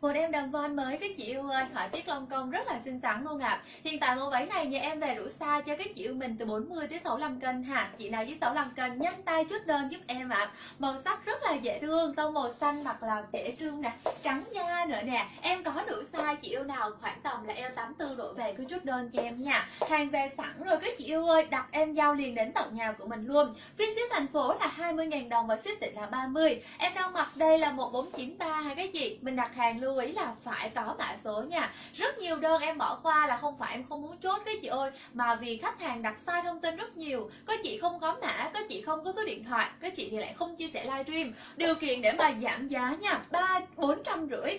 Một em đầm von mới các chị yêu ơi, họa tiết long công rất là xinh xắn luôn ạ. Hiện tại mẫu váy này nhà em về đủ size cho các chị yêu mình từ 40 tới 65 cân ha. Chị nào dưới 65 cân nhanh tay chốt đơn giúp em ạ. Màu sắc rất là dễ thương, tông màu xanh hoặc là dễ trương nè, trắng da nữa nè. Em có đủ size, chị yêu nào khoảng tầm là eo 84 đổ về cứ chốt đơn cho em nha. Hàng về sẵn rồi các chị yêu ơi, đặt em giao liền đến tận nhà của mình luôn. Phí ship thành phố là 20.000 đồng và ship tỉnh là 30. Em đang mặc đây là 1493 hay các chị. Mình đặt hàng lưu ý là phải có mã số nha. Rất nhiều đơn em bỏ qua là không phải em không muốn chốt các chị ơi, mà vì khách hàng đặt sai thông tin rất nhiều. Có chị không có mã, có chị không có số điện thoại, có chị thì lại không chia sẻ livestream. Điều kiện để mà giảm giá nha, 450.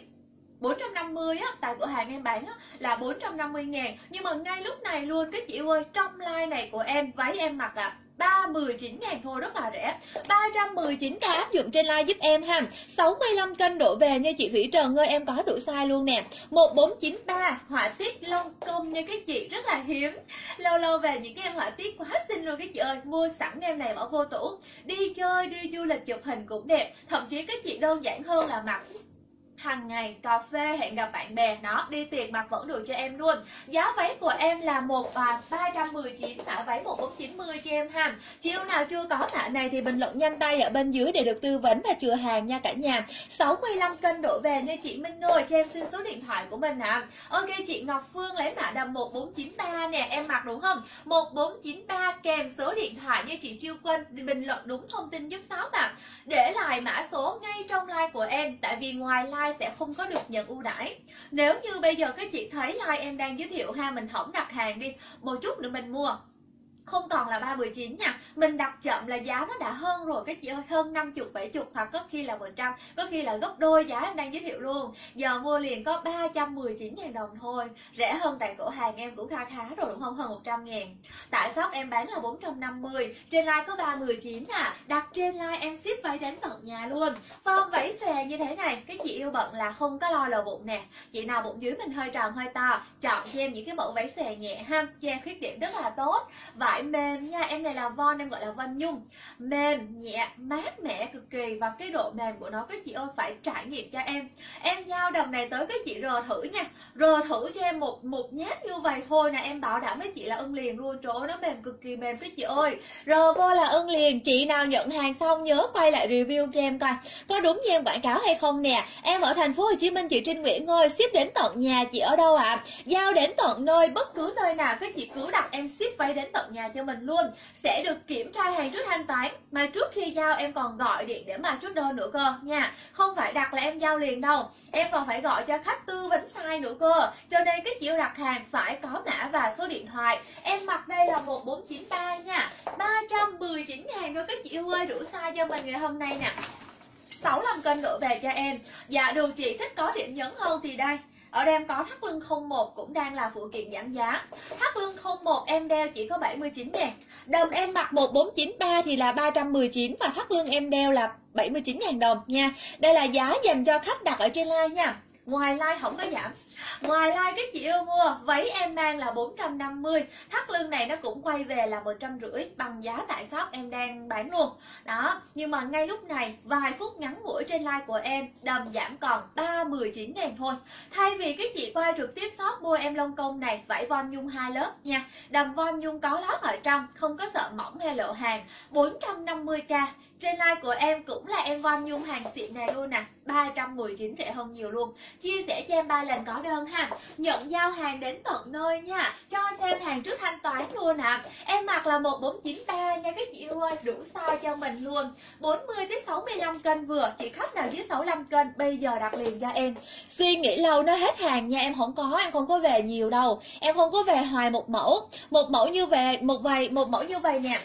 450 á, tại cửa hàng em bán á, là 450.000. Nhưng mà ngay lúc này luôn các chị yêu ơi, trong live này của em, váy em mặc ạ, 319.000 thôi, rất là rẻ. 319k áp dụng trên live giúp em ha. 65 cân đổ về nha chị Thủy Trần ơi, em có đủ size luôn nè. 1493 họa tiết long công nha các chị, rất là hiếm. Lâu lâu về những cái em họa tiết quá xinh luôn các chị ơi, mua sẵn em này bỏ vô tủ, đi chơi, đi du lịch chụp hình cũng đẹp. Thậm chí các chị đơn giản hơn là mặc hàng ngày, cà phê, hẹn gặp bạn bè, nó đi tiệc mặc vẫn được cho em luôn. Giá váy của em là 319, mã váy 1490 cho em ha. Chiều nào chưa có mã này thì bình luận nhanh tay ở bên dưới để được tư vấn và chừa hàng nha cả nhà. 65 cân đổ về nên chị Minh Nôi cho em xin số điện thoại của mình ạ. Ok chị Ngọc Phương lấy mã đầm 1493 nè, em mặc đúng không? 1493 kèm số điện thoại nha chị Chiêu Quân, bình luận đúng thông tin giúp shop ạ. Để lại mã số ngay trong like của em, tại vì ngoài like sẽ không có được nhận ưu đãi. Nếu như bây giờ các chị thấy like em đang giới thiệu ha, mình không đặt hàng đi, một chút nữa mình mua không còn là 319 nha, mình đặt chậm là giá nó đã hơn rồi các chị ơi, hơn 50, 70 hoặc có khi là 100, có khi là gấp đôi giá em đang giới thiệu luôn. Giờ mua liền có 319.000 đồng thôi, rẻ hơn tại cửa hàng em cũng kha khá rồi đúng không, hơn 100.000. Tại shop em bán là 450, trên live có 319 à, đặt trên live em ship váy đến tận nhà luôn. Form váy xòe như thế này, các chị yêu bận là không có lo lò bụng nè. Chị nào bụng dưới mình hơi tròn hơi to, chọn cho em những cái mẫu váy xòe nhẹ ha, cho em khuyết điểm rất là tốt. Vải mềm nha, em này là von, em gọi là von nhung, mềm nhẹ mát mẻ cực kỳ, và cái độ mềm của nó các chị ơi phải trải nghiệm cho em. Em giao đầm này tới các chị rờ thử nha, rờ thử cho em một nhát như vậy thôi nè, em bảo đảm với chị là ưng liền luôn. Trời ơi nó mềm cực kỳ mềm các chị ơi, rờ vô là ưng liền. Chị nào nhận hàng xong nhớ quay lại review cho em coi có đúng như em quảng cáo hay không nè. Em ở thành phố Hồ Chí Minh chị Trinh Nguyễn ơi, ship đến tận nhà. Chị ở đâu ạ? Giao đến tận nơi, bất cứ nơi nào các chị cứ đặt em ship váy đến tận nhà cho mình luôn, sẽ được kiểm tra hàng trước thanh toán. Mà trước khi giao em còn gọi điện để mà chốt đơn nữa cơ nha, không phải đặt là em giao liền đâu, em còn phải gọi cho khách tư vấn size nữa cơ. Cho nên các chị yêu đặt hàng phải có mã và số điện thoại. Em mặc đây là 1493 nha, 319.000 thôi các chị yêu ơi, đủ size cho mình ngày hôm nay nè. 65 cân đổ về cho em. Dạ đồ chị thích có điểm nhấn hơn thì đây, ở đây em có thắt lưng 01 cũng đang là phụ kiện giảm giá. Thắt lưng 01 em đeo chỉ có 79.000. Đầm em mặc 1493 thì là 319 và thắt lưng em đeo là 79.000 đồng nha. Đây là giá dành cho khách đặt ở trên live nha. Ngoài live không có giảm. Ngoài live các chị yêu mua váy em mang là 450, thắt lưng này nó cũng quay về là 150 bằng giá tại shop em đang bán luôn đó. Nhưng mà ngay lúc này vài phút ngắn ngủi trên live của em đầm giảm còn 319.000 thôi. Thay vì các chị quay trực tiếp shop mua em lông công này, vải von nhung 2 lớp nha, đầm von nhung có lót ở trong, không có sợ mỏng hay lộ hàng. 450k. Trên live của em cũng là em von nhung hàng xịn này luôn nè, 319 rẻ hơn nhiều luôn. Chia sẻ cho em 3 lần có đơn ha. Nhận giao hàng đến tận nơi nha, cho xem hàng trước thanh toán luôn ạ. Em mặc là 1493 nha các chị ơi, đủ size cho mình luôn. 40-65 cân vừa, chị khách nào dưới 65 cân bây giờ đặt liền cho em. Suy nghĩ lâu nó hết hàng nha, em không có về nhiều đâu. Em không có về hoài một mẫu như vậy nè.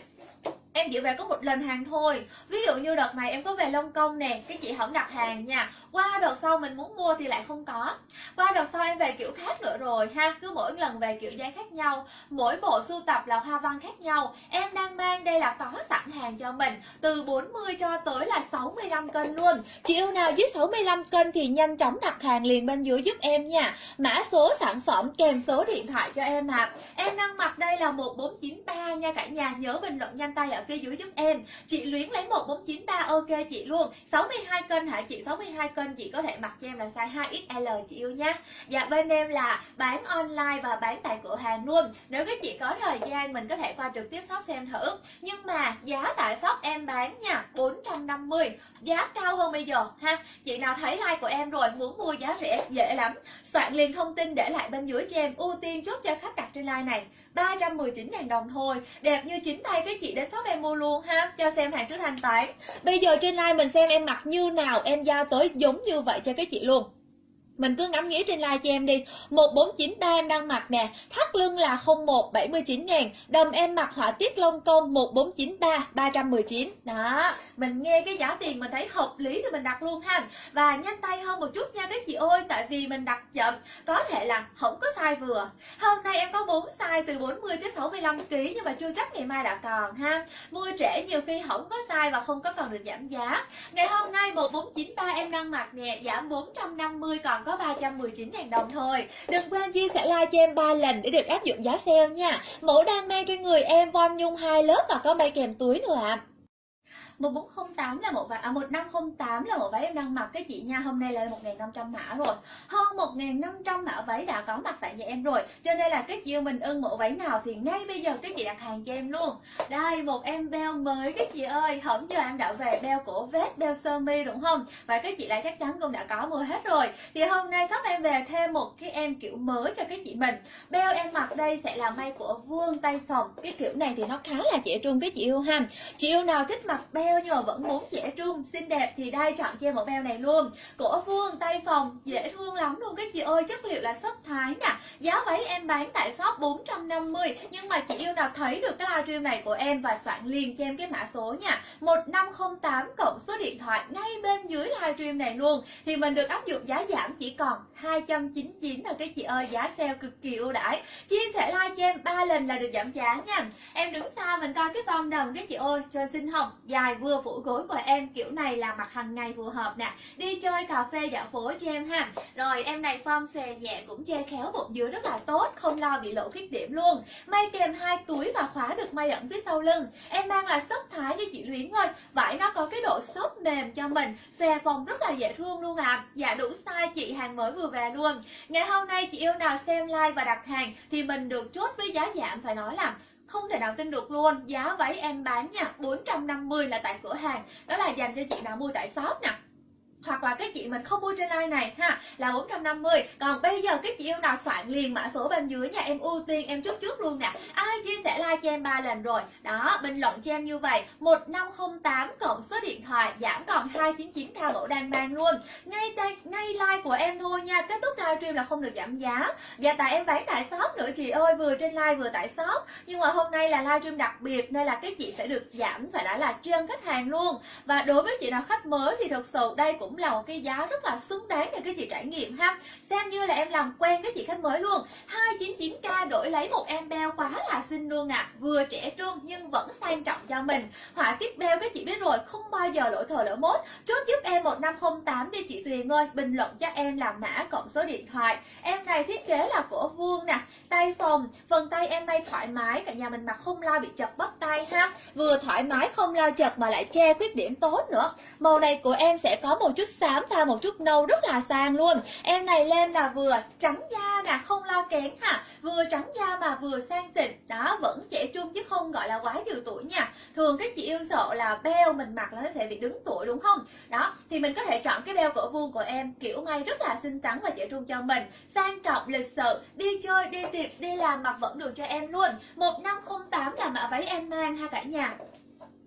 Em chỉ về có một lần hàng thôi. Ví dụ như đợt này em có về lông công nè, các chị không đặt hàng nha, qua đợt sau mình muốn mua thì lại không có. Qua đợt sau em về kiểu khác nữa rồi ha, cứ mỗi lần về kiểu dáng khác nhau, mỗi bộ sưu tập là hoa văn khác nhau. Em đang mang đây là có sẵn hàng cho mình từ 40 cho tới là 65 cân luôn. Chị yêu nào dưới 65 cân thì nhanh chóng đặt hàng liền bên dưới giúp em nha. Mã số sản phẩm kèm số điện thoại cho em ạ. Em đang mặc đây là 1493 nha cả nhà, nhớ bình luận nhanh tay ạ. phía dưới giúp em. Chị Luyến lấy 1493, ok chị luôn. 62 cân hả chị? 62 cân chị có thể mặc cho em là size 2XL chị yêu nhá. Dạ bên em là bán online và bán tại cửa hàng luôn. Nếu các chị có thời gian mình có thể qua trực tiếp shop xem thử. Nhưng mà giá tại shop em bán nha, 450, giá cao hơn bây giờ ha. Chị nào thấy like của em rồi muốn mua giá rẻ dễ lắm, soạn liền thông tin để lại bên dưới cho em, ưu tiên trước cho khách đặt trên like này. 319.000 đồng thôi, đẹp như chính tay các chị đến shop em mua luôn ha, cho xem hàng trước thanh toán. Bây giờ trên like mình xem em mặc như nào em giao tới giống như vậy cho các chị luôn. Mình cứ ngắm nghía trên like cho em đi. 1493 em đang mặc nè, thắt lưng là 01 79.000. Đầm em mặc họa tiết lông công 1493 319. Đó, mình nghe cái giá tiền mình thấy hợp lý thì mình đặt luôn ha. Và nhanh tay hơn một chút nha các chị ơi, tại vì mình đặt chậm có thể là không có size vừa. Hôm nay em có 4 size từ 40 tới 65 kg nhưng mà chưa chắc ngày mai đã còn ha. Mua trễ nhiều khi không có size và không có cần được giảm giá. Ngày hôm nay 1493 em đang mặc nè, giảm 450 còn có 319.000 đồng thôi. Đừng quên chia sẻ like cho em 3 lần để được áp dụng giá sale nha. Mẫu đang mang trên người em von nhung 2 lớp và có bay kèm túi nữa ạ. 1408 là một váy, 1508 là một váy em đang mặc cái chị nha. Hôm nay là 1.500 mã rồi, hơn 1.500 mã váy đã có mặt tại nhà em rồi, cho nên là cái chị mình ưng mẫu váy nào thì ngay bây giờ cái chị đặt hàng cho em luôn. Đây một em beo mới các chị ơi, hôm giờ em đã về beo cổ vest, beo sơ mi đúng không, và các chị lại chắc chắn cũng đã có mua hết rồi, thì hôm nay shop em về thêm một cái em kiểu mới cho cái chị mình. Beo em mặc đây sẽ là may của Vương tay phòng, cái kiểu này thì nó khá là trẻ trung các chị yêu ha. Chị yêu nào thích mặc beo nhưng mà vẫn muốn trẻ trung xinh đẹp thì đây chọn cho em mẫu beo này luôn. Cổ vuông tay phòng dễ thương lắm luôn các chị ơi, chất liệu là xốp Thái nè. Giá váy em bán tại shop 450, nhưng mà chị yêu nào thấy được cái livestream này của em và soạn liền cho em cái mã số nha, 1508 cộng số điện thoại ngay bên dưới livestream này luôn, thì mình được áp dụng giá giảm chỉ còn 299 thôi các chị ơi, giá sale cực kỳ ưu đãi. Chia sẻ like cho em 3 lần là được giảm giá nha. Em đứng xa mình coi cái vòng đồng các chị ơi, trời xinh không, dài vừa phủ gối của em, kiểu này là mặc hàng ngày phù hợp nè, đi chơi cà phê dạo phố cho em ha. Rồi em này form xòe nhẹ cũng che khéo bụng dưới rất là tốt, không lo bị lộ khuyết điểm luôn. May kèm 2 túi và khóa được may ẩn phía sau lưng. Em mang là xốp Thái đi chị Luyến ơi, vải nó có cái độ xốp mềm cho mình, xòe phòng rất là dễ thương luôn ạ. Dạ đủ size chị, hàng mới vừa về luôn. Ngày hôm nay chị yêu nào xem like và đặt hàng thì mình được chốt với giá giảm, phải nói là không thể nào tin được luôn. Giá váy em bán nha, 450 là tại cửa hàng, đó là dành cho chị nào mua tại shop nè, hoặc là các chị mình không mua trên live này ha, là 450. Còn bây giờ các chị yêu nào soạn liền mã số bên dưới nha, em ưu tiên em chốt trước luôn nè. Ai chia sẻ like cho em 3 lần rồi đó, bình luận cho em như vậy, 1508 cộng số điện thoại, giảm còn 299 theo mẫu đang mang luôn. Ngay like của em thôi nha, kết thúc livestream là không được giảm giá. Dạ tại em bán tại shop nữa chị ơi, vừa trên live vừa tại shop, nhưng mà hôm nay là livestream đặc biệt nên là các chị sẽ được giảm, phải nói là trên khách hàng luôn. Và đối với chị nào khách mới thì thật sự đây cũng là một cái giá rất là xứng đáng để các chị trải nghiệm ha. Xem như là em làm quen các chị khách mới luôn. 299k đổi lấy một em beo quá là xinh luôn ạ. Vừa trẻ trung nhưng vẫn sang trọng cho mình. Họa tiết beo các chị biết rồi, không bao giờ lỗi thời lỗi mốt. Chốt giúp em 1508 đi chị Tuyền ơi, bình luận cho em là mã cộng số điện thoại. Em này thiết kế là cổ vuông nè, tay phồng, phần tay em may thoải mái, cả nhà mình mặc không lo bị chật bắp tay ha. Vừa thoải mái không lo chật mà lại che khuyết điểm tốt nữa. Màu này của em sẽ có một chút xám pha một chút nâu rất là sang luôn. Em này lên là vừa trắng da nè, không lo kén ha, vừa trắng da mà vừa sang xịn đó, vẫn trẻ trung chứ không gọi là quá nhiều tuổi nha. Thường các chị yêu sợ là beo mình mặc là nó sẽ bị đứng tuổi đúng không, đó thì mình có thể chọn cái beo cổ vuông của em, kiểu may rất là xinh xắn và trẻ trung cho mình, sang trọng lịch sự, đi chơi đi tiệc đi làm mặc vẫn được cho em luôn. 1508 là mã váy em mang ha cả nhà.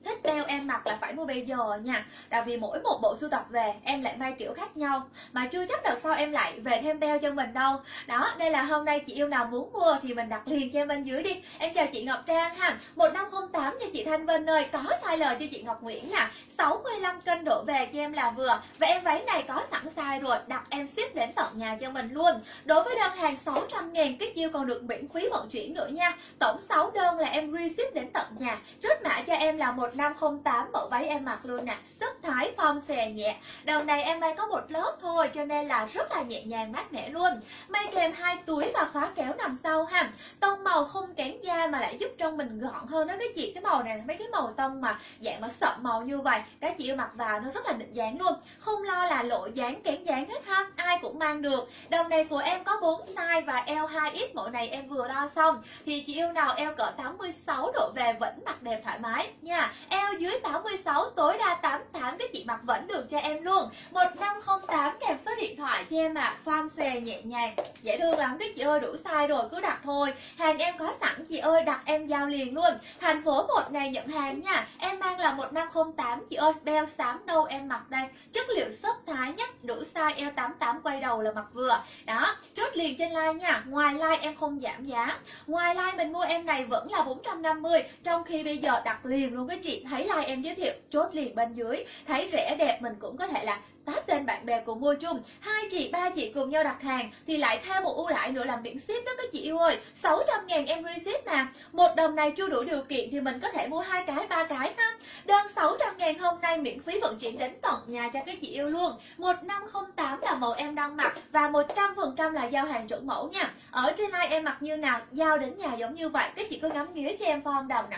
Thích beo em mặc là phải mua bây giờ nha, tại vì mỗi một bộ sưu tập về em lại may kiểu khác nhau, mà chưa chắc đợt sau em lại về thêm beo cho mình đâu. Đó đây là hôm nay chị yêu nào muốn mua thì mình đặt liền cho em bên dưới đi. Em chào chị Ngọc Trang ha, 1508 cho chị Thanh Vân ơi, có size L cho chị Ngọc Nguyễn nè, 65 cân đổ về cho em là vừa. Và em váy này có sẵn size rồi, đặt em ship đến tận tận nhà cho mình luôn. Đối với đơn hàng 600.000 cái chiêu còn được miễn phí vận chuyển nữa nha. Tổng 6 đơn là em ship đến tận nhà. Chốt mã cho em là 1508, mẫu váy em mặc luôn nè, sức thái form xè nhẹ. Đồng này em may có một lớp thôi cho nên là rất là nhẹ nhàng mát mẻ luôn. May kèm hai túi và khóa kéo nằm sau ha. Tông màu không kén da mà lại giúp trong mình gọn hơn đó các chị. Cái màu này là mấy cái màu tông mà dạng mà sậm màu như vậy, các chị mặc vào nó rất là định dáng luôn, không lo là lộ dáng kén dáng hết ha, ai cũng mang được. Đồng này của em có 4 size và L2X, mẫu này em vừa đo xong thì chị yêu nào eo cỡ 86 độ về vẫn mặc đẹp thoải mái nha. Eo dưới 86 tối đa 88 các chị mặc vẫn được cho em luôn. 1508 kèm số điện thoại cho em ạ. Form xè nhẹ nhàng dễ thương lắm các chị ơi, đủ size rồi cứ đặt thôi, hàng em có sẵn chị ơi, đặt em giao liền luôn. Thành phố 1 này nhận hàng nha, em mang là 1508 chị ơi. Beo xám nâu em mặc đây, chất liệu xốp thái nhất, đủ size L88 quay đầu là mặc vừa đó. Chốt liền trên like nha, ngoài like em không giảm giá, ngoài like mình mua em này vẫn là 450, trong khi bây giờ đặt liền luôn các chị. Thấy like em giới thiệu chốt liền bên dưới, thấy rẻ đẹp mình cũng có thể là tag tên bạn bè cùng mua chung, hai chị ba chị cùng nhau đặt hàng thì lại thêm một ưu đãi nữa là miễn ship đó các chị yêu ơi. 600.000 em reship mà. Một đồng này chưa đủ điều kiện thì mình có thể mua 2 cái 3 cái ha. Đơn 600.000 hôm nay miễn phí vận chuyển đến tận nhà cho các chị yêu luôn. 1508 là mẫu em đang mặc và 100% là giao hàng chuẩn mẫu nha. Ở trên này em mặc như nào giao đến nhà giống như vậy, các chị cứ ngắm nghía cho em form đồng nè.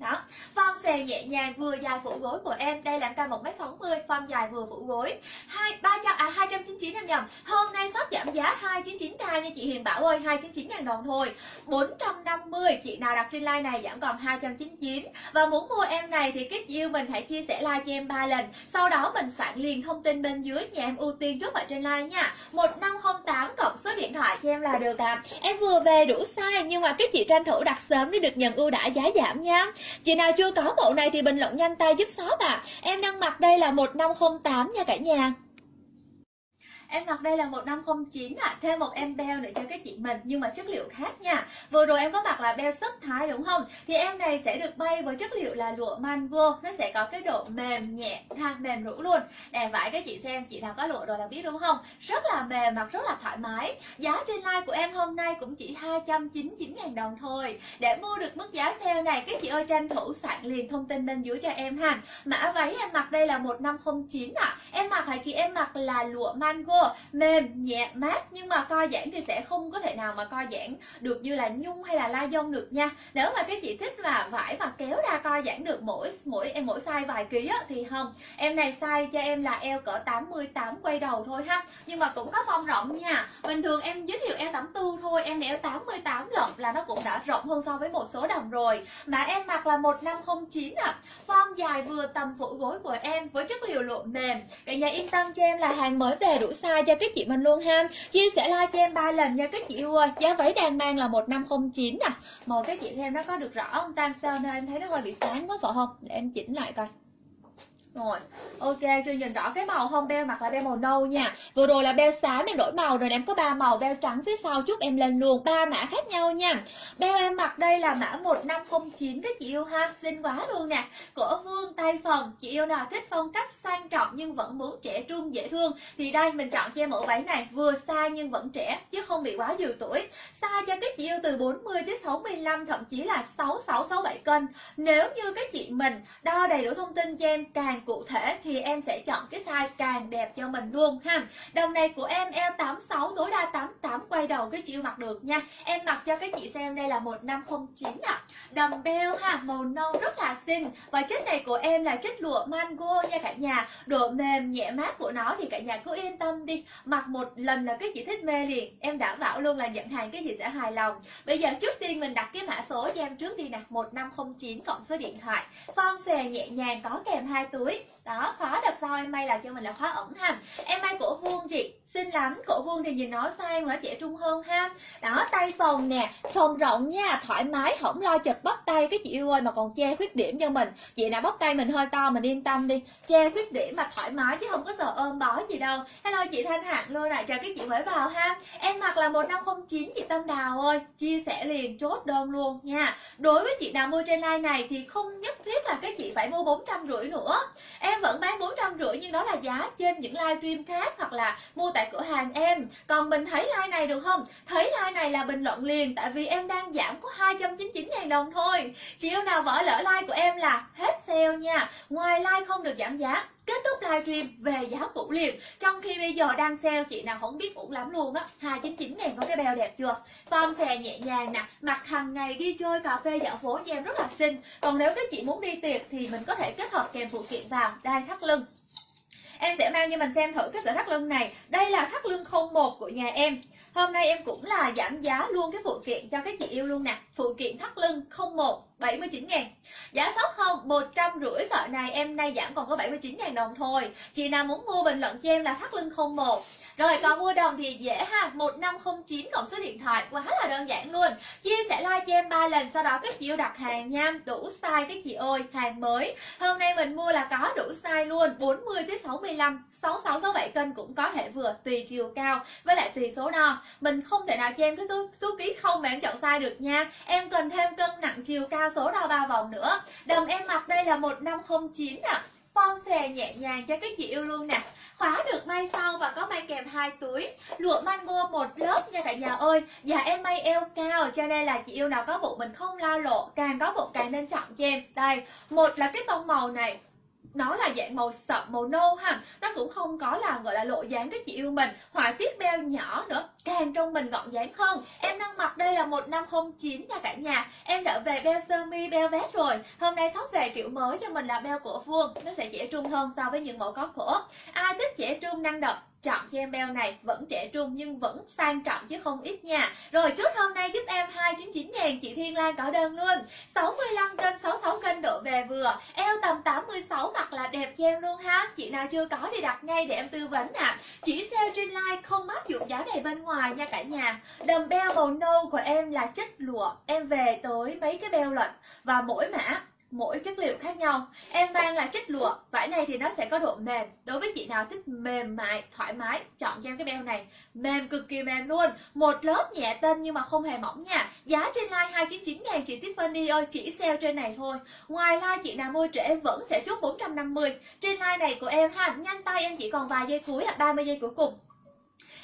Đó, form xè nhẹ nhàng vừa dài phủ gối của em. Đây là cân 1m60, form dài vừa phủ gối. 299 em nhầm. Hôm nay shop giảm giá 299k nha chị Hiền Bảo ơi, 299.000 đồng thôi. 450 chị nào đặt trên like này giảm còn 299. Và muốn mua em này thì các chị yêu mình hãy chia sẻ like cho em 3 lần. Sau đó mình soạn liền thông tin bên dưới nhà em ưu tiên trước ở trên like nha. 1508 cộng số điện thoại cho em là được à. Em vừa về đủ size nhưng mà các chị tranh thủ đặt sớm để được nhận ưu đãi giá giảm nha. Chị nào chưa có mẫu này thì bình luận nhanh tay giúp shop ạ. Em đang mặc đây là 1508 nha cả nhà. Em mặc đây là 1509 ạ, thêm một em beo nữa cho các chị mình nhưng mà chất liệu khác nha. Vừa rồi em có mặc là beo sấp thái đúng không? Thì em này sẽ được may với chất liệu là lụa mango, nó sẽ có cái độ mềm nhẹ, mềm rũ luôn. Đàn vải các chị xem, chị nào có lụa rồi là biết đúng không? Rất là mềm, mặc rất là thoải mái. Giá trên like của em hôm nay cũng chỉ 299.000 đồng thôi. Để mua được mức giá sale này các chị ơi tranh thủ soạn liền thông tin bên dưới cho em ha. Mã váy em mặc đây là 1509 ạ. Em mặc hả chị? Em mặc là lụa mango, mềm nhẹ mát nhưng mà co giãn thì sẽ không có thể nào mà co giãn được như là nhung hay là la dông được nha. Nếu mà các chị thích là vải mà kéo ra co giãn được mỗi size vài ký á, thì không, em này size cho em là eo cỡ 88 quay đầu thôi ha, nhưng mà cũng có form rộng nha. Bình thường em giới thiệu eo 84 thôi, em này eo 88 rộng là nó cũng đã rộng hơn so với một số đồng rồi. Mà em mặc là 1509 ạ. Form dài vừa tầm phủ gối của em với chất liệu lụa mềm. Cả nhà yên tâm cho em là hàng mới về đủ size cho các chị mình luôn ha. Chia sẻ like cho em 3 lần nha các chị yêu ơi. Giá váy đang mang là 1509 nè. Mời các chị xem nó có được rõ không? Tam sao nơi em thấy nó hơi bị sáng quá phải không? Để em chỉnh lại coi. Rồi, ok, chưa nhìn rõ cái màu không? Beo mặc là beo màu nâu nha. Vừa rồi là beo xám em đổi màu rồi, em có 3 màu, beo trắng phía sau chút em lên luôn, 3 mã khác nhau nha. Beo em mặc đây là mã 1509 các chị yêu ha, xinh quá luôn nè. Cổ vuông tay phần, chị yêu nào thích phong cách sang trọng nhưng vẫn muốn trẻ trung dễ thương thì đây mình chọn cho em mẫu váy này, vừa size nhưng vẫn trẻ chứ không bị quá nhiều tuổi. Size cho các chị yêu từ 40 tới 65 thậm chí là 66 67 cân. Nếu như các chị mình đo đầy đủ thông tin cho em càng cụ thể thì em sẽ chọn cái size càng đẹp cho mình luôn ha. Đồng này của em eo 86 tối đa 88 quay đầu cái chị mặc được nha. Em mặc cho các chị xem đây là 1509 ạ. Đồng beo ha, màu nâu rất là xinh và chất này của em là chất lụa mango nha cả nhà. Độ mềm nhẹ mát của nó thì cả nhà cứ yên tâm đi, mặc một lần là các chị thích mê liền. Em đảm bảo luôn là nhận hàng cái chị sẽ hài lòng. Bây giờ trước tiên mình đặt cái mã số cho em trước đi nè, 1509 cộng số điện thoại. Form xè nhẹ nhàng có kèm 2 túi. Đó, khóa đợt sau em may là cho mình là khóa ẩn ha. Em may cổ vuông chị, xinh lắm. Cổ vuông thì nhìn nó sang, nó trẻ trung hơn ha. Đó, tay phồng nè, phồng rộng nha, thoải mái, không lo chật bắp tay các chị yêu ơi, mà còn che khuyết điểm cho mình. Chị nào bắp tay mình hơi to mình yên tâm đi, che khuyết điểm mà thoải mái chứ không có sợ ôm bó gì đâu. Hello chị Thanh Hạnh luôn ạ, chào các chị mới vào ha. Em mặc là 1509 chị Tâm Đào ơi, chia sẻ liền chốt đơn luôn nha. Đối với chị nào mua trên line này thì không nhất thiết là các chị phải mua 450 nữa. Em vẫn bán 450 nhưng đó là giá trên những live stream khác hoặc là mua tại cửa hàng em. Còn mình thấy like này được không? Thấy like này là bình luận liền, tại vì em đang giảm có 299.000 đồng thôi. Chị yêu nào bỏ lỡ like của em là hết sale nha. Ngoài like không được giảm giá, kết thúc livestream về giá cũ liền. Trong khi bây giờ đang sale, chị nào không biết uổng lắm luôn á. 299.000 có cái bèo đẹp chưa? Form xè nhẹ nhàng nè, mặc hàng ngày đi chơi cà phê dạo phố cho em rất là xinh. Còn nếu các chị muốn đi tiệc thì mình có thể kết hợp kèm phụ kiện vàng đai thắt lưng. Em sẽ mang cho mình xem thử cái sợi thắt lưng này. Đây là thắt lưng 01 của nhà em. Hôm nay em cũng là giảm giá luôn cái phụ kiện cho các chị yêu luôn nè. Phụ kiện thắt lưng 01 79.000. Giá sốc không? 150 sợi này em nay giảm còn có 79.000 đồng thôi. Chị nào muốn mua bình luận cho em là thắt lưng 01. Rồi còn mua đồng thì dễ ha, 1509 cộng số điện thoại, quá là đơn giản luôn. Chia sẻ like cho em 3 lần, sau đó các chị yêu đặt hàng nha, đủ size các chị ơi, hàng mới. Hôm nay mình mua là có đủ size luôn, 40 tới 65, 66, 67 cân cũng có thể vừa, tùy chiều cao với lại tùy số đo. Mình không thể nào cho em cái số ký không mà em chọn size được nha. Em cần thêm cân nặng, chiều cao, số đo 3 vòng nữa. Đầm em mặc đây là 1509 ạ. Form xè nhẹ nhàng cho các chị yêu luôn nè. Khóa được may sau và có may kèm 2 túi. Lụa mango một lớp nha cả nhà ơi. Dạ em may eo cao cho nên là chị yêu nào có bụng mình không lao lộ, càng có bụng càng nên chọn cho em. Đây, một là cái tông màu này, nó là dạng màu sậm, màu nâu ha. Nó cũng không có làm gọi là lộ dáng các chị yêu mình. Họa tiết beo nhỏ nữa, càng trông mình gọn dáng hơn. Em đang mặc đây là 1509 nha cả nhà. Em đã về beo sơ mi, beo vest rồi. Hôm nay shop về kiểu mới cho mình là beo cổ vuông. Nó sẽ dễ trung hơn so với những mẫu có cổ. Ai thích dễ trung năng động, chọn cho em beo này, vẫn trẻ trung nhưng vẫn sang trọng chứ không ít nha. Rồi chốt hôm nay giúp em 299.000, chị Thiên Lan có đơn luôn. 65 cân, 66 cân độ về vừa, eo tầm 86 mặc là đẹp cho em luôn ha. Chị nào chưa có thì đặt ngay để em tư vấn nè. Chỉ sale trên like không áp dụng giá này bên ngoài nha cả nhà. Đầm beo màu nâu của em là chất lụa, em về tới mấy cái beo lệnh và mỗi mã mỗi chất liệu khác nhau. Em mang là chất lụa, vải này thì nó sẽ có độ mềm. Đối với chị nào thích mềm mại, thoải mái, chọn cho em cái beo này, mềm cực kỳ mềm luôn. Một lớp nhẹ tên nhưng mà không hề mỏng nha. Giá trên like 299.000 chị Tiffany ơi, chỉ sale trên này thôi. Ngoài like chị nào mua trễ vẫn sẽ chốt 450. Trên like này của em ha, nhanh tay em chỉ còn vài giây cuối, 30 giây cuối cùng.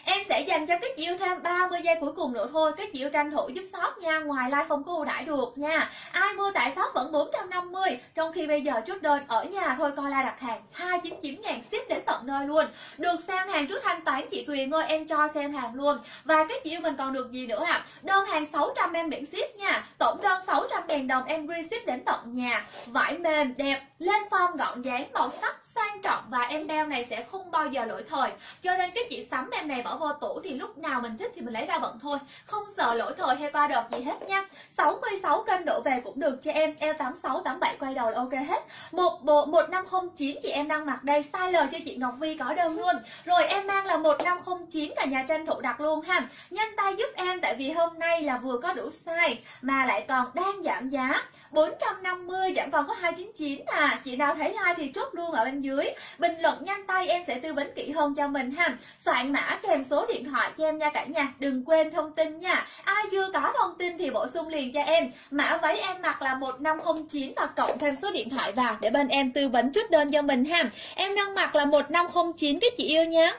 Em sẽ dành cho các chị yêu thêm 30 giây cuối cùng nữa thôi. Các chị yêu tranh thủ giúp shop nha, ngoài like không có ưu đãi được nha. Ai mua tại shop vẫn 450. Trong khi bây giờ chốt đơn ở nhà thôi, coi la đặt hàng 299.000 ship đến tận nơi luôn. Được xem hàng trước thanh toán chị Tuyền ơi, em cho xem hàng luôn. Và các chị yêu mình còn được gì nữa ạ? Đơn hàng 600 em miễn ship nha. Tổng đơn 600.000 đồng em reship đến tận nhà. Vải mềm đẹp, lên form gọn dáng, màu sắc sang trọng và em beo này sẽ không bao giờ lỗi thời. Cho nên các chị sắm em này bỏ vô tủ thì lúc nào mình thích thì mình lấy ra bận thôi, không sợ lỗi thời hay qua đợt gì hết nha. 66 cân đổ về cũng được cho em, eo 86, 87 quay đầu là ok hết. Một bộ 1509 chị em đang mặc đây, size L cho chị Ngọc Vy có đơn luôn. Rồi em mang là 1509, cả nhà tranh thủ đặt luôn ha. Nhanh tay giúp em tại vì hôm nay là vừa có đủ size mà lại còn đang giảm giá. 450 giảm còn có 299 à. Chị nào thấy like thì chốt luôn ở bên dưới. Bình luận nhanh tay em sẽ tư vấn kỹ hơn cho mình ha. Soạn mã kèm số điện thoại cho em nha cả nhà. Đừng quên thông tin nha. Ai chưa có thông tin thì bổ sung liền cho em. Mã váy em mặc là 1509 và cộng thêm số điện thoại vào để bên em tư vấn chốt đơn cho mình ha. Em đang mặc là 1509 các chị yêu nhé.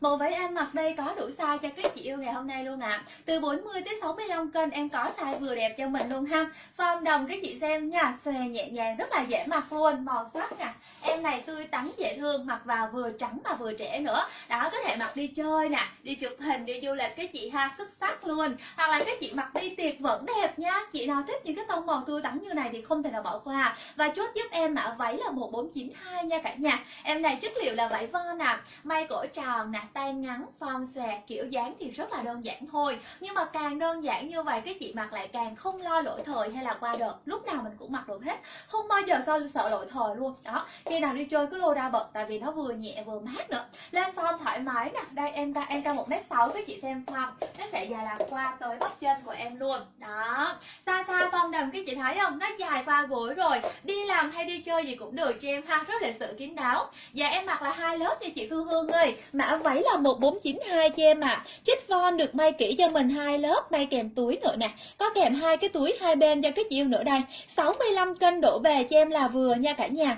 Màu váy em mặc đây có đủ size cho các chị yêu ngày hôm nay luôn ạ. Từ 40 tới 65 cân em có size vừa đẹp cho mình luôn ha. Form đồng các chị xem nha, xòe nhẹ nhàng rất là dễ mặc luôn, màu sắc nè. Em này tươi tắn dễ thương, mặc vào vừa trắng mà vừa trẻ nữa. Đó, có thể mặc đi chơi nè, đi chụp hình, đi du lịch các chị ha, xuất sắc luôn. Hoặc là các chị mặc đi tiệc vẫn đẹp nha. Chị nào thích những cái tông màu tươi tắn như này thì không thể nào bỏ qua. Và chốt giúp em mã váy là 1492 nha cả nhà. Em này chất liệu là vải von nè, may cổ tròn nè, tay ngắn, form xè, kiểu dáng thì rất là đơn giản thôi. Nhưng mà càng đơn giản như vậy các chị mặc lại càng không lo lỗi thời hay là qua đợt. Lúc nào mình cũng mặc được hết, không bao giờ sợ lỗi thời luôn. Đó, khi nào đi chơi cứ lôi ra bật, tại vì nó vừa nhẹ vừa mát nữa. Lên form thoải mái nè. Đây em cao 1m6, các chị xem form nó sẽ dài là qua tới bắp chân của em luôn. Đó, xa form đầm các chị thấy không, nó dài qua gối rồi. Đi làm hay đi chơi gì cũng được cho em ha, rất là sự kín đáo. Và em mặc là 2 lớp nha chị Thu Hương ơi. Mã váy là 1492 cho em ạ. Chích von được may kỹ cho mình 2 lớp, may kèm túi nữa nè. Có kèm 2 cái túi hai bên cho các chị yêu nữa đây. 65 cân đổ về cho em là vừa nha cả nhà.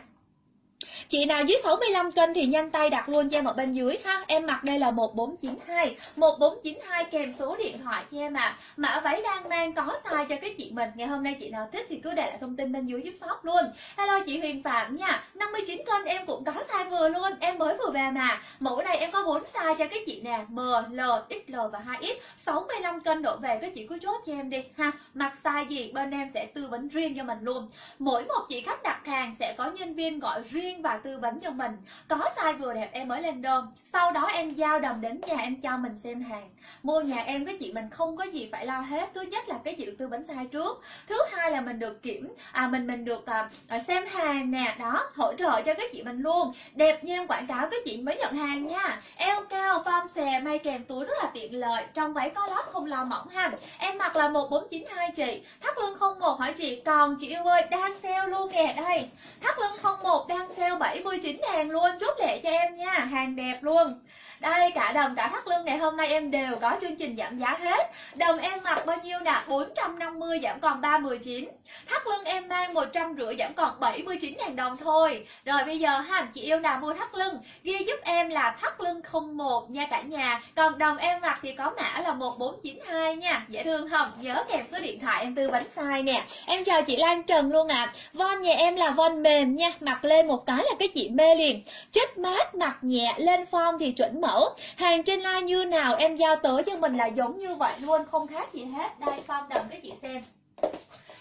Chị nào dưới 65 cân thì nhanh tay đặt luôn cho em ở bên dưới ha. Em mặc đây là 1492, 1492 kèm số điện thoại cho em ạ. Mã váy đang mang có size cho các chị mình. Ngày hôm nay chị nào thích thì cứ để lại thông tin bên dưới giúp shop luôn. Hello chị Huyền Phạm nha. 59 cân em cũng có size vừa luôn, em mới vừa về mà. Mẫu này em có 4 size cho các chị nè, M, L, XL và 2X. 65 cân đổ về các chị cứ chốt cho em đi ha. Mặc size gì bên em sẽ tư vấn riêng cho mình luôn. Mỗi một chị khách đặt hàng sẽ có nhân viên gọi riêng và tư vấn cho mình. Có size vừa đẹp em mới lên đơn, sau đó em giao đồng đến nhà em cho mình xem hàng. Mua nhà em các chị mình không có gì phải lo hết. Thứ nhất là cái chị được tư vấn size trước, thứ hai là mình được xem hàng nè, đó hỗ trợ cho các chị mình luôn. Đẹp như em quảng cáo các chị mới nhận hàng nha. Eo cao form xè may kèm túi rất là tiện lợi, trong váy có lót không lo mỏng ha. Em mặc là 1492 chị. Thắt lưng 01 hỏi chị còn chị yêu ơi đang sale luôn kìa đây. Thắt lưng 01 đang sale 79.000 luôn, chốt lẹ cho em nha, hàng đẹp luôn. Đây cả đầm cả thắt lưng ngày hôm nay em đều có chương trình giảm giá hết. Đầm em mặc bao nhiêu nè, 450 giảm còn 319. Thắt lưng em mang 150 giảm còn 79.000 đồng thôi. Rồi bây giờ ha, chị yêu nào mua thắt lưng ghi giúp em là thắt lưng 01 nha cả nhà. Còn đầm em mặc thì có mã là 1492 nha. Dễ thương không? Nhớ kèm số điện thoại em tư vấn size nè. Em chào chị Lan Trần luôn ạ. Von nhà em là von mềm nha, mặc lên một cái là cái chị mê liền. Chất mát, mặc nhẹ, lên form thì chuẩn mở. Hàng trên live như nào em giao tới cho mình là giống như vậy luôn, không khác gì hết. Đây form đầm các chị xem,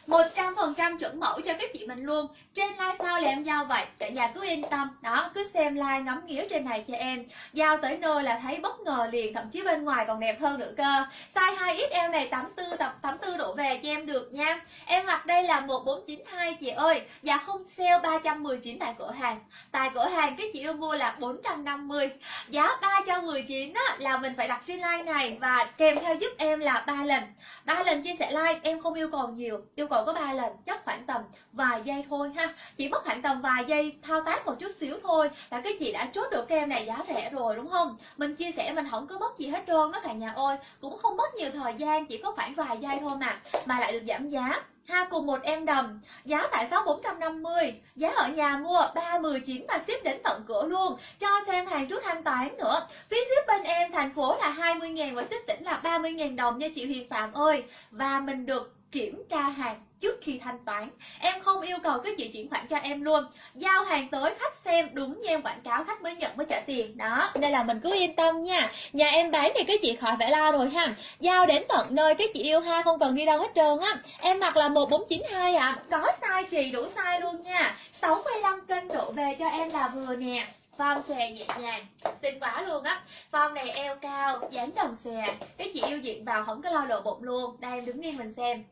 100% chuẩn mẫu cho các chị mình luôn. Trên live sao là em giao vậy, cả nhà cứ yên tâm. Đó, cứ xem live ngắm nghía trên này cho em. Giao tới nơi là thấy bất ngờ liền, thậm chí bên ngoài còn đẹp hơn nữa cơ. Size 2XL này 84 đổ về cho em được nha. Em mặc đây là 1492 chị ơi. Dạ không sale 319 tại cửa hàng. Tại cửa hàng các chị yêu mua là 450. Giá 319 á, là mình phải đặt trên live này và kèm theo giúp em là 3 lần. 3 lần chia sẻ like em không yêu cầu nhiều, yêu cầu có 3 lần, chắc khoảng tầm vài giây thôi ha. Chỉ mất khoảng tầm vài giây thao tác một chút xíu thôi là cái chị đã chốt được kem này giá rẻ rồi đúng không? Mình chia sẻ mình không có mất gì hết trơn đó cả nhà ơi, cũng không mất nhiều thời gian, chỉ có khoảng vài giây thôi mà lại được giảm giá. Ha, cùng một em đầm, giá tại shop 450, giá ở nhà mua 319 mà ship đến tận cửa luôn. Cho xem hàng trước thanh toán nữa. Phí ship bên em thành phố là 20.000 và ship tỉnh là 30.000 đồng nha chị Huyền Phạm ơi. Và mình được kiểm tra hàng trước khi thanh toán. Em không yêu cầu các chị chuyển khoản cho em luôn. Giao hàng tới khách xem đúng như em quảng cáo, khách mới nhận mới trả tiền. Đó, nên là mình cứ yên tâm nha. Nhà em bán thì các chị khỏi phải lo rồi ha. Giao đến tận nơi các chị yêu ha, không cần đi đâu hết trơn á. Em mặc là 1492 ạ. Có size chị đủ size luôn nha. 65 cân đổ về cho em là vừa nè. Form xè nhẹ nhàng, xinh quá luôn á. Form này eo cao, dáng đồng xè. Các chị yêu diện vào không có lo lộ bụng luôn. Đây em đứng nghiêng mình xem.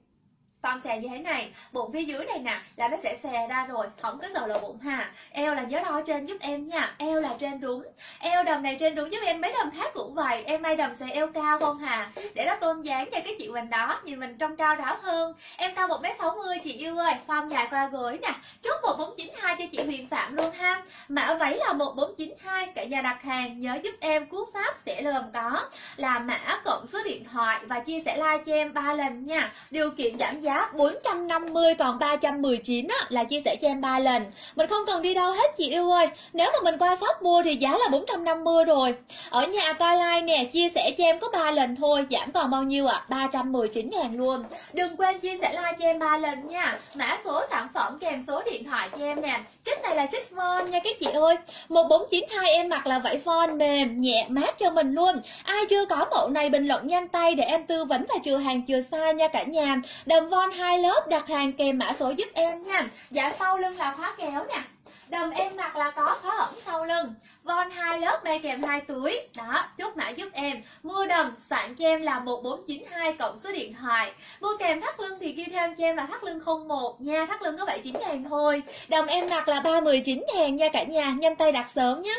Form xè như thế này, bụng phía dưới này nè là nó sẽ xè ra rồi, không có sợ lộ bụng ha. Eo là nhớ đo trên giúp em nha, eo là trên đúng. Eo đầm này trên đúng giúp em, mấy đầm khác cũng vậy. Em may đầm xè eo cao không hà, để nó tôn dáng cho cái chị mình đó, nhìn mình trông cao ráo hơn. Em cao 1m60 chị yêu ơi, form dài qua gối nè. Chốt 1492 cho chị Huyền Phạm luôn ha. Mã váy là 1492, cả nhà đặt hàng nhớ giúp em cú pháp sẽ lờm có là mã cộng số điện thoại và chia sẻ like cho em 3 lần nha. Điều kiện giảm giá 450 còn 319 á, là chia sẻ cho em 3 lần. Mình không cần đi đâu hết chị yêu ơi. Nếu mà mình qua shop mua thì giá là 450 rồi. Ở nhà coi like nè, chia sẻ cho em có 3 lần thôi, giảm còn bao nhiêu ạ? 319.000 luôn. Đừng quên chia sẻ like cho em 3 lần nha. Mã số sản phẩm kèm số điện thoại cho em nè. Chích này là chích von nha các chị ơi. 1492 em mặc là vải von mềm, nhẹ mát cho mình luôn. Ai chưa có mẫu này bình luận nhanh tay để em tư vấn và chừa hàng chừa size nha cả nhà. Đầm von 2 lớp đặt hàng kèm mã số giúp em nha. Dạ sau lưng là khóa kéo nè. Đầm em mặc là có khóa ẩn sau lưng. Von 2 lớp may kèm 2 túi. Đó, chốt mã giúp em. Mua đầm sẵn cho em là 1492 cộng số điện thoại. Mua kèm thắt lưng thì ghi thêm cho em là thắt lưng 01 nha. Thắt lưng có 79.000 thôi. Đầm em mặc là 319.000 nha cả nhà. Nhanh tay đặt sớm nhé.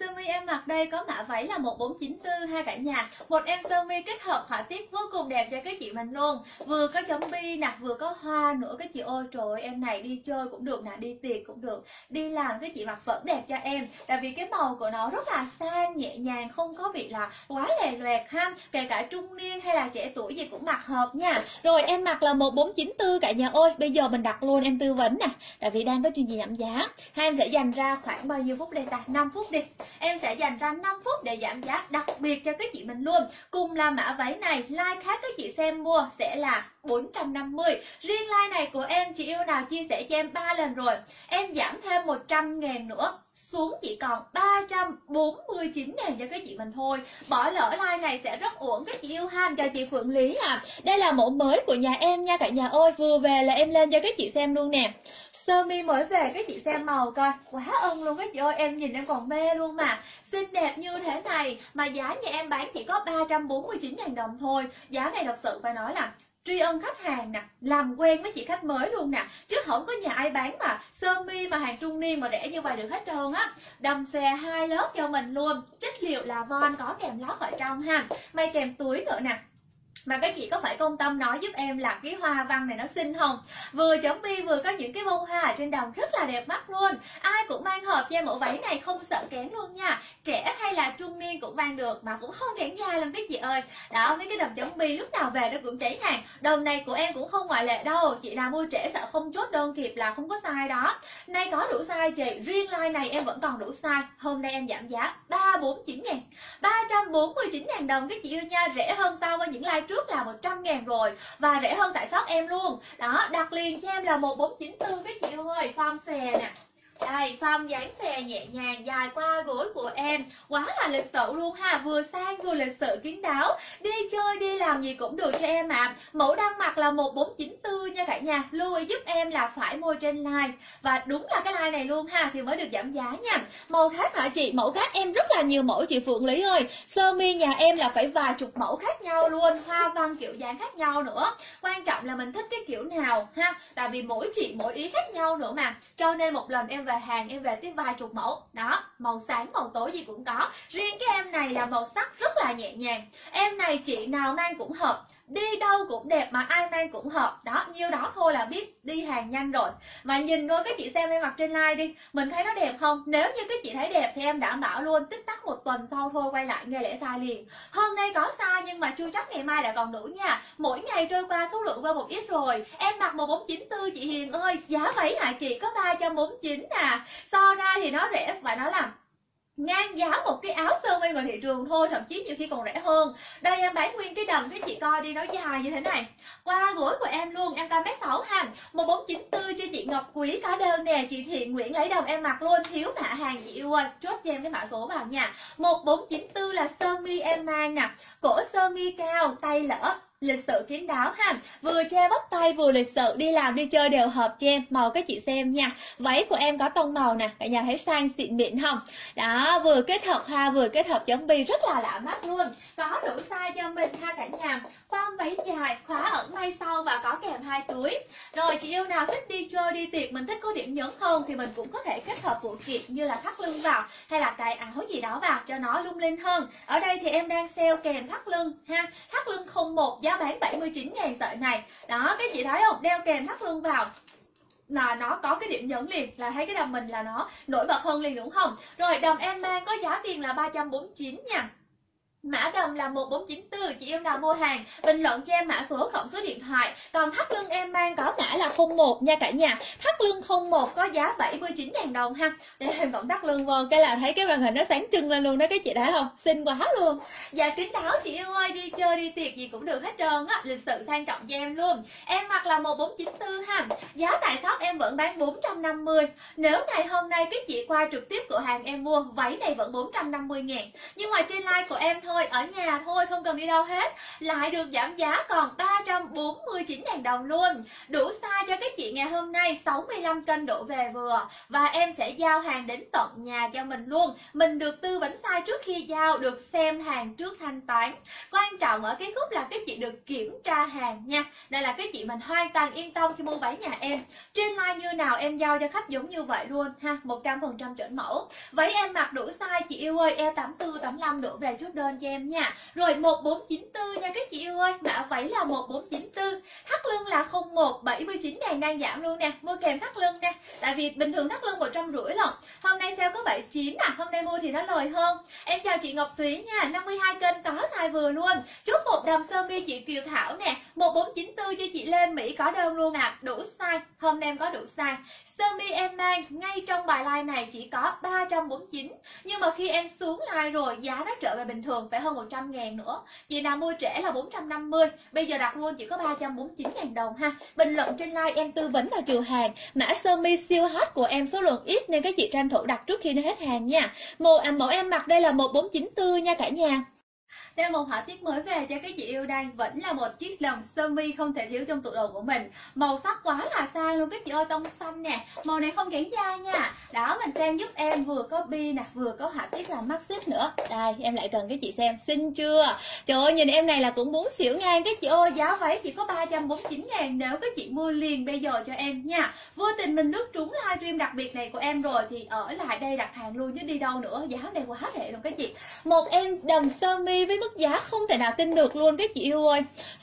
Sơ mi em mặc đây có mã váy là 1494 ha cả nhà. Một em sơ mi kết hợp họa tiết vô cùng đẹp cho các chị mình luôn. Vừa có chấm bi nè, vừa có hoa nữa các chị ơi. Trời ơi, em này đi chơi cũng được nè, đi tiệc cũng được, đi làm các chị mặc vẫn đẹp cho em. Tại vì cái màu của nó rất là sang, nhẹ nhàng, không có bị là quá lè loẹt ha. Kể cả trung niên hay là trẻ tuổi gì cũng mặc hợp nha. Rồi em mặc là 1494 cả nhà ơi. Bây giờ mình đặt luôn em tư vấn nè. Tại vì đang có chương trình giảm giá. Hai em sẽ dành ra khoảng bao nhiêu phút đây ta? 5 phút đi. Em sẽ dành ra 5 phút để giảm giá đặc biệt cho các chị mình luôn. Cùng là mã váy này, like khác các chị xem mua sẽ là 450. Riêng like này của em, chị yêu nào chia sẻ cho em 3 lần rồi, em giảm thêm 100.000 nữa, xuống chỉ còn 349.000 cho các chị mình thôi. Bỏ lỡ like này sẽ rất uổng các chị yêu ha. Chào chị Phượng Lý à. Đây là mẫu mới của nhà em nha cả nhà ơi. Vừa về là em lên cho các chị xem luôn nè. Sơ mi mới về các chị xem màu coi, quá ưng luôn các chị ơi, em nhìn em còn mê luôn mà. Xinh đẹp như thế này mà giá nhà em bán chỉ có 349.000 đồng thôi. Giá này thật sự phải nói là tri ân khách hàng nè, làm quen với chị khách mới luôn nè, chứ không có nhà ai bán mà sơ mi mà hàng trung niên mà rẻ như vậy được hết trơn á. Đầm xè 2 lớp cho mình luôn, chất liệu là von, có kèm lót ở trong ha, may kèm túi nữa nè. Mà các chị có phải công tâm nói giúp em là cái hoa văn này nó xinh không? Vừa chấm bi vừa có những cái bông hoa ở trên đầu rất là đẹp mắt luôn. Ai cũng mang hợp cho mẫu váy này, không sợ kén luôn nha. Trẻ hay là trung niên cũng mang được mà cũng không kén da luôn các chị ơi. Đó, mấy cái đầm chấm bi lúc nào về nó cũng cháy hàng. Đầm này của em cũng không ngoại lệ đâu. Chị nào mua trẻ sợ không chốt đơn kịp là không có size đó. Nay có đủ size chị, riêng line này em vẫn còn đủ size. Hôm nay em giảm giá 349.000, 349.000 đồng các chị yêu nha. Rẻ hơn so với những line trước là 100.000 rồi, và rẻ hơn tại shop em luôn. Đó, đặt liền cho em là 1494 các chị ơi. Form xè nè. Đây, form dáng xè nhẹ nhàng dài qua gối của em, quá là lịch sự luôn ha, vừa sang vừa lịch sự kín đáo, đi chơi đi làm gì cũng được cho em ạ. Mẫu đang mặc là 1494 nha cả nhà. Lưu ý giúp em là phải mua trên like, và đúng là cái like này luôn ha thì mới được giảm giá nha. Màu khác hả chị? Mẫu khác em rất là nhiều mẫu chị Phượng Lý ơi. Sơ mi nhà em là phải vài chục mẫu khác nhau luôn, hoa văn kiểu dáng khác nhau nữa. Quan trọng là mình thích cái kiểu nào ha, tại vì mỗi chị mỗi ý khác nhau nữa mà, cho nên một lần em về hàng em về tới vài chục mẫu. Đó, màu sáng màu tối gì cũng có. Riêng cái em này là màu sắc rất là nhẹ nhàng. Em này chị nào mang cũng hợp, đi đâu cũng đẹp mà ai mang cũng hợp. Đó, nhiêu đó thôi là biết đi hàng nhanh rồi. Mà nhìn thôi các chị xem em mặc trên live đi, mình thấy nó đẹp không? Nếu như các chị thấy đẹp thì em đảm bảo luôn, tích tắc 1 tuần sau thôi quay lại nghề lẽ size liền. Hôm nay có size nhưng mà chưa chắc ngày mai đã còn đủ nha. Mỗi ngày trôi qua số lượng qua một ít rồi. Em mặc 1494 chị Hiền ơi. Giá váy hả chị? Có 349 nè. So ra thì nó rẻ và nó làm ngang giá một cái áo sơ mi ngoài thị trường thôi, thậm chí nhiều khi còn rẻ hơn. Đây em bán nguyên cái đầm các chị coi đi, nó dài như thế này qua gối của em luôn. Em cao 1m6 ha. 1494 cho chị Ngọc Quý có đơn nè. Chị Thiện Nguyễn lấy đầm em mặc luôn, thiếu mã hàng chị yêu ơi, chốt cho em cái mã số vào nha. 1494 là sơ mi em mang nè, cổ sơ mi cao, tay lỡ, lịch sự kín đáo ha, vừa che bắp tay vừa lịch sự, đi làm đi chơi đều hợp cho em. Màu các chị xem nha. Váy của em có tông màu nè, cả nhà thấy sang xịn mịn không? Đó, vừa kết hợp hoa vừa kết hợp chấm bi, rất là lạ mắt luôn. Có đủ size cho mình ha cả nhà. Form váy dài, khóa ẩn may sau và có kèm 2 túi. Rồi chị yêu nào thích đi chơi đi tiệc, mình thích có điểm nhấn hơn thì mình cũng có thể kết hợp phụ kiện như là thắt lưng vào hay là cài áo gì đó vào cho nó lung linh hơn. Ở đây thì em đang sale kèm thắt lưng ha. Thắt lưng 01 giá bán 79.000 sợi này. Đó, các chị thấy không? Đeo kèm thắt lưng vào là nó có cái điểm nhấn liền, là thấy cái đầm mình là nó nổi bật hơn liền đúng không? Rồi đầm em mang có giá tiền là 349 nha. Mã đầm là 1494, chị em nào mua hàng bình luận cho em mã số cộng số điện thoại. Còn thắt lưng em mang có mã là 01 nha cả nhà. Thắt lưng 01 có giá 79.000 đồng ha. Để em cộng thắt lưng vô cái là thấy cái màn hình nó sáng trưng lên luôn đó các chị đã không? Xinh quá luôn. Dạ kín đáo chị yêu ơi, đi chơi đi tiệc gì cũng được hết trơn á, lịch sự sang trọng cho em luôn. Em mặc là 1494 ha. Giá tại shop em vẫn bán 450. Nếu ngày hôm nay các chị qua trực tiếp cửa hàng em mua váy này vẫn 450.000, nhưng mà trên like của em thôi thôi, ở nhà thôi, không cần đi đâu hết, lại được giảm giá còn 349.000 đồng luôn. Đủ size cho các chị ngày hôm nay, 65 cân đổ về vừa, và em sẽ giao hàng đến tận nhà cho mình luôn. Mình được tư vấn size trước khi giao, được xem hàng trước thanh toán. Quan trọng ở cái khúc là các chị được kiểm tra hàng nha. Đây là các chị mình hoàn toàn yên tâm khi mua váy nhà em. Trên line như nào em giao cho khách giống như vậy luôn ha, 100% chuẩn mẫu. Váy em mặc đủ size chị yêu ơi, E84, 85 đổ về chốt đơn cho em nha. Rồi 1494 nha các chị yêu ơi, mã váy là 1494. Thắt lưng là 01, 79.000 đang giảm luôn nè, mua kèm thắt lưng nè. Tại vì bình thường thắt lưng 150 lần, hôm nay sale có 79 à, hôm nay mua thì nó lời hơn. Em chào chị Ngọc Thúy nha, 52 cân có size vừa luôn. Chốt một đầm sơ mi chị Kiều Thảo nè, 1494 cho chị Lê Mỹ có đơn luôn ạ, đủ size, hôm nay em có đủ size. Sơ mi em mang ngay trong bài live này chỉ có 349, nhưng mà khi em xuống live rồi giá nó trở về bình thường, phải hơn 100.000 nữa. Chị nào mua trễ là 450, bây giờ đặt luôn chỉ có 349.000 đồng ha. Bình luận trên live em tư vấn và trừ hàng. Mã sơ mi siêu hot của em số lượng ít nên các chị tranh thủ đặt trước khi nó hết hàng nha. Mẫu em mặc đây là 1494 nha cả nhà. Đây một họa tiết mới về cho các chị yêu, đây vẫn là một chiếc đồng sơ mi không thể thiếu trong tủ đồ của mình. Màu sắc quá là sang luôn các chị ơi, tông xanh nè, màu này không kén da nha. Đó, mình xem giúp em vừa có bi nè, vừa có họa tiết là mắt xích nữa. Đây, em lại cần các chị xem, xinh chưa? Trời ơi, nhìn em này là cũng muốn xỉu ngang các chị ơi. Giá váy chỉ có 349.000 nếu các chị mua liền bây giờ cho em nha. Vô tình mình lướt trúng livestream đặc biệt này của em rồi thì ở lại đây đặt hàng luôn chứ đi đâu nữa, giá này quá rẻ luôn các chị. Một em đồng sơ mi với mức giá không thể nào tin được luôn các chị yêu ơi.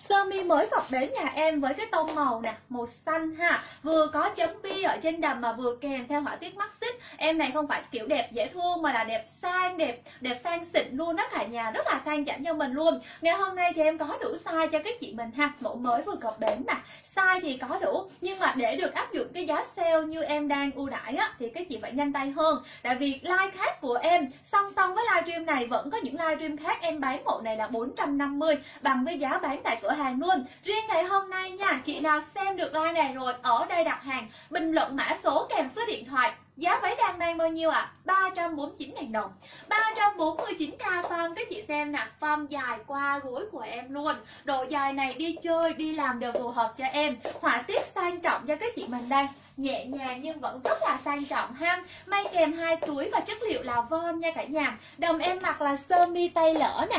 Sơ mi mới cọc đến nhà em với cái tông màu nè, màu xanh ha, vừa có chấm bi ở trên đầm mà vừa kèm theo họa tiết mắt xích. Em này không phải kiểu đẹp dễ thương mà là đẹp sang, đẹp sang xịn luôn đó cả nhà, rất là sang chảnh cho mình luôn. Ngày hôm nay thì em có đủ size cho các chị mình ha, mẫu mới vừa cọc đến nè, size thì có đủ, nhưng mà để được áp dụng cái giá sale như em đang ưu đãi á thì các chị phải nhanh tay hơn. Tại vì live khác của em song song với livestream này vẫn có những livestream khác em bán mẫu này là 450 bằng với giá bán tại cửa hàng luôn. Riêng ngày hôm nay nha, chị nào xem được live này rồi ở đây đặt hàng, bình luận mã số kèm số điện thoại. Giá váy đang mang bao nhiêu ạ? 349.000 đồng, 349k form các chị xem nè, form dài qua gối của em luôn. Độ dài này đi chơi, đi làm đều phù hợp cho em. Họa tiết sang trọng cho các chị mình đây, nhẹ nhàng nhưng vẫn rất là sang trọng ha. May kèm 2 túi và chất liệu là von nha cả nhà. Đầm em mặc là sơ mi tay lỡ nè,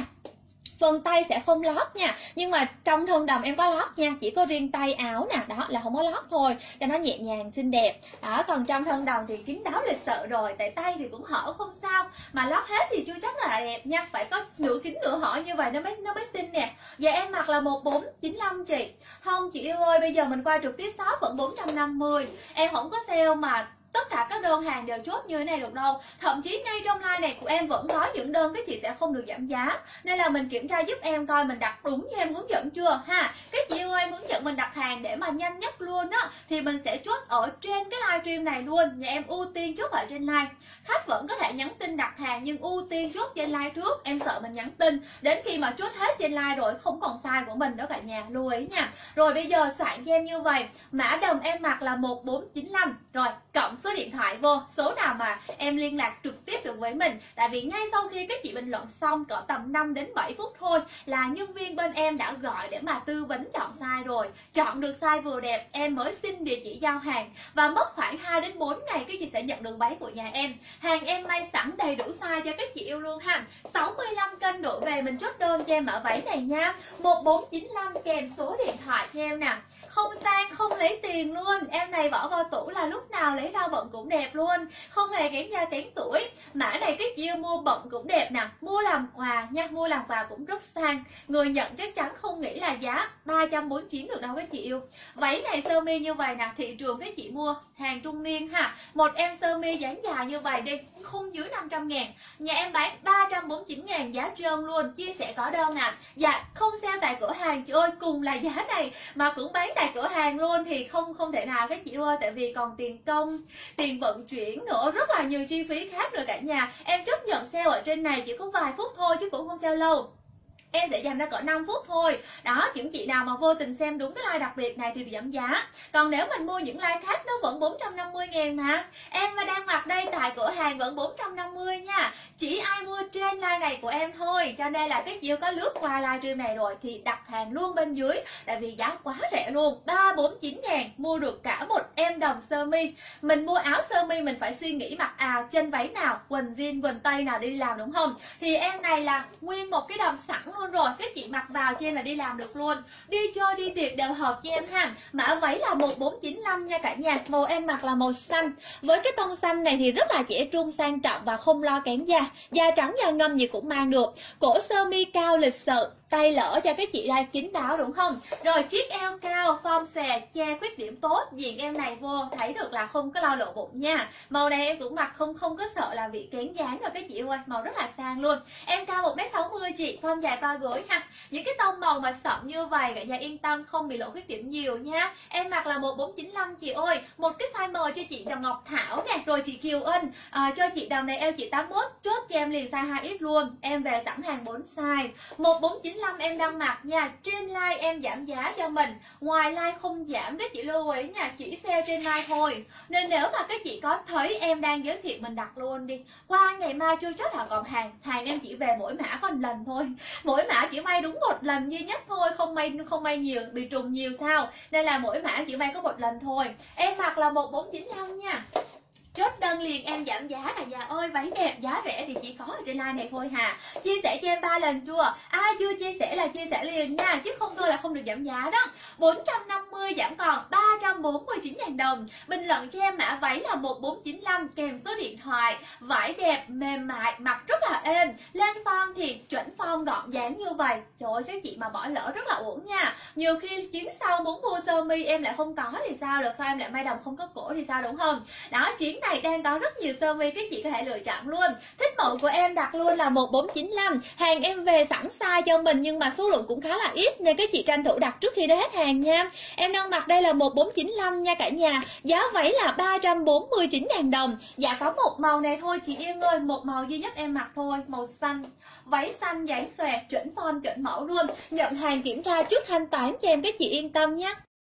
phần tay sẽ không lót nha, nhưng mà trong thân đầm em có lót nha, chỉ có riêng tay áo nè, đó là không có lót thôi cho nó nhẹ nhàng xinh đẹp đó. Còn trong thân đầm thì kín đáo lịch sự rồi, tại tay thì cũng hở không sao, mà lót hết thì chưa chắc là đẹp nha, phải có nửa kín nửa hở như vậy nó mới xinh nè. Và em mặc là 1495 chị. Không chị yêu ơi, bây giờ mình qua trực tiếp shop vẫn 450, em không có sale mà tất cả các đơn hàng đều chốt như thế này được đâu. Thậm chí ngay trong live này của em vẫn có những đơn các chị sẽ không được giảm giá, nên là mình kiểm tra giúp em coi mình đặt đúng như em hướng dẫn chưa ha. Các chị yêu em hướng dẫn mình đặt hàng để mà nhanh nhất luôn á thì mình sẽ chốt ở trên cái livestream này luôn. Nhà em ưu tiên chốt ở trên live, khách vẫn có thể nhắn tin đặt hàng nhưng ưu tiên chốt trên live trước. Em sợ mình nhắn tin đến khi mà chốt hết trên live rồi không còn size của mình đó cả nhà, lưu ý nha. Rồi bây giờ soạn cho em như vậy, mã đồng em mặc là 1495 rồi cộng số điện thoại vô, số nào mà em liên lạc trực tiếp được với mình. Tại vì ngay sau khi các chị bình luận xong cỡ tầm 5 đến 7 phút thôi là nhân viên bên em đã gọi để mà tư vấn chọn size rồi. Chọn được size vừa đẹp em mới xin địa chỉ giao hàng, và mất khoảng 2 đến 4 ngày các chị sẽ nhận được váy của nhà em. Hàng em may sẵn đầy đủ size cho các chị yêu luôn ha. 65 cân đổ về mình chốt đơn cho em ở váy này nha, 1495 kèm số điện thoại cho em nè. Không sang, không lấy tiền luôn. Em này bỏ vào tủ là lúc nào lấy ra bận cũng đẹp luôn, không hề kén da kén tuổi. Mã này các chị yêu mua bận cũng đẹp nè, mua làm quà nha, mua làm quà cũng rất sang. Người nhận chắc chắn không nghĩ là giá 349 được đâu các chị yêu. Váy này sơ mi như vậy nè, thị trường các chị mua hàng trung niên ha. Một em sơ mi dáng dài như vậy đi không dưới 500.000, nhà em bán 349.000 giá trơn luôn, chia sẻ có đơn nè. Dạ không sale tại cửa hàng chị ơi, cùng là giá này mà cũng bán tại cửa hàng luôn thì không thể nào các chị ơi. Tại vì còn tiền công, tiền vận chuyển nữa, rất là nhiều chi phí khác rồi cả nhà. Em chấp nhận sale ở trên này chỉ có vài phút thôi chứ cũng không sale lâu. em sẽ dành ra cỡ 5 phút thôi. Đó, những chị nào mà vô tình xem đúng cái like đặc biệt này thì được giảm giá. Còn nếu mình mua những like khác nó vẫn 450.000 mà. Em mà đang mặc đây tại cửa hàng vẫn 450 nha. Chỉ ai mua trên like này của em thôi. Cho nên là các chị có lướt qua live stream này rồi thì đặt hàng luôn bên dưới, tại vì giá quá rẻ luôn, 349.000 mua được cả một em đầm sơ mi. Mình mua áo sơ mi mình phải suy nghĩ mặc à chân váy nào, quần jean, quần tây nào đi làm đúng không? Thì em này là nguyên một cái đầm sẵn luôn rồi, các chị mặc vào trên là đi làm được luôn. Đi chơi đi tiệc đều hợp cho em ha. Mã váy là 1495 nha cả nhà. Màu em mặc là màu xanh. Với cái tông xanh này thì rất là trẻ trung sang trọng và không lo kén da. Da trắng da ngâm gì cũng mang được. Cổ sơ mi cao lịch sự, tay lỡ cho các chị đây kín đáo đúng không? Rồi chiếc eo cao, form xòe, che khuyết điểm tốt. Diện em này vô thấy được là không có lo lộ bụng nha. Màu này em cũng mặc không có sợ là bị kén dáng rồi các chị ơi, màu rất là sang luôn. Em cao 1m60 chị, form dài co gối ha. Những cái tông màu mà sậm như vậy cả nhà yên tâm không bị lộ khuyết điểm nhiều nha. Em mặc là 1495 chị ơi. Một cái size M cho chị Đào Ngọc Thảo nè, rồi chị Kiều Ân cho chị Đào này eo chị 81, chốt cho em liền size 2X luôn. Em về sẵn hàng 4 size. 1495 em đang mặc nha. Trên like em giảm giá cho mình, ngoài like không giảm, các chị lưu ý nha, chỉ sale trên like thôi. Nên nếu mà các chị có thấy em đang giới thiệu mình đặt luôn đi. Qua ngày mai chưa chốt là còn hàng. Hàng em chỉ về mỗi mã có 1 lần thôi. Mỗi mã chỉ may đúng 1 lần duy nhất thôi, không may nhiều, bị trùng nhiều sao. Nên là mỗi mã chỉ may có 1 lần thôi. Em mặc là 1495 nha. Chốt đơn liền em giảm giá cả nhà ơi. Váy đẹp giá rẻ thì chỉ có ở trên live này thôi hà. Chia sẻ cho em 3 lần chưa? Ai chưa chia sẻ là chia sẻ liền nha, chứ không thôi là không được giảm giá đó. 450 giảm còn 349.000 đồng. Bình luận cho em mã váy là 1495 kèm số điện thoại. Vải đẹp mềm mại, mặc rất là êm. Lên form thì chuẩn form gọn dáng như vậy. Trời ơi các chị mà bỏ lỡ rất là uổng nha. Nhiều khi chuyến sau muốn mua sơ mi em lại không có thì sao được, sao em lại may đầm không có cổ thì sao đúng không? Đó, chuyến này đang có rất nhiều sơ mi các chị có thể lựa chọn luôn. Thích mẫu của em đặt luôn là 1495. Hàng em về sẵn size cho mình nhưng mà số lượng cũng khá là ít nên các chị tranh thủ đặt trước khi đã hết hàng nha. Em đang mặc đây là 1495 nha cả nhà. Giá váy là 349.000 đồng. Dạ có một màu này thôi chị Yên ơi, một màu duy nhất em mặc thôi, màu xanh. Váy xanh dáng xòe, chuẩn form chuẩn mẫu luôn. Nhận hàng kiểm tra trước thanh toán cho em các chị yên tâm nhé.